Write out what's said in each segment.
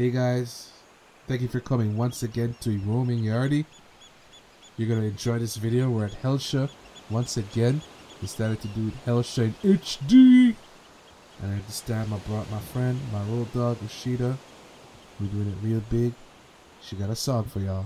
Hey guys, thank you for coming once again to Roaming Yardy. You're going to enjoy this video. We're at Hellshire once again. Decided to do Hellshire in HD. And at this time I brought my friend, my road dog, Rasheeda. We're doing it real big. She got a song for y'all.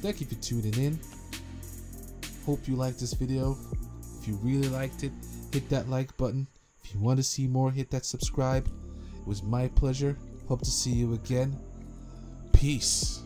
Thank you for tuning in. Hope you liked this video. If you really liked it, hit that like button. If you want to see more, hit that subscribe. It was my pleasure. Hope to see you again. Peace.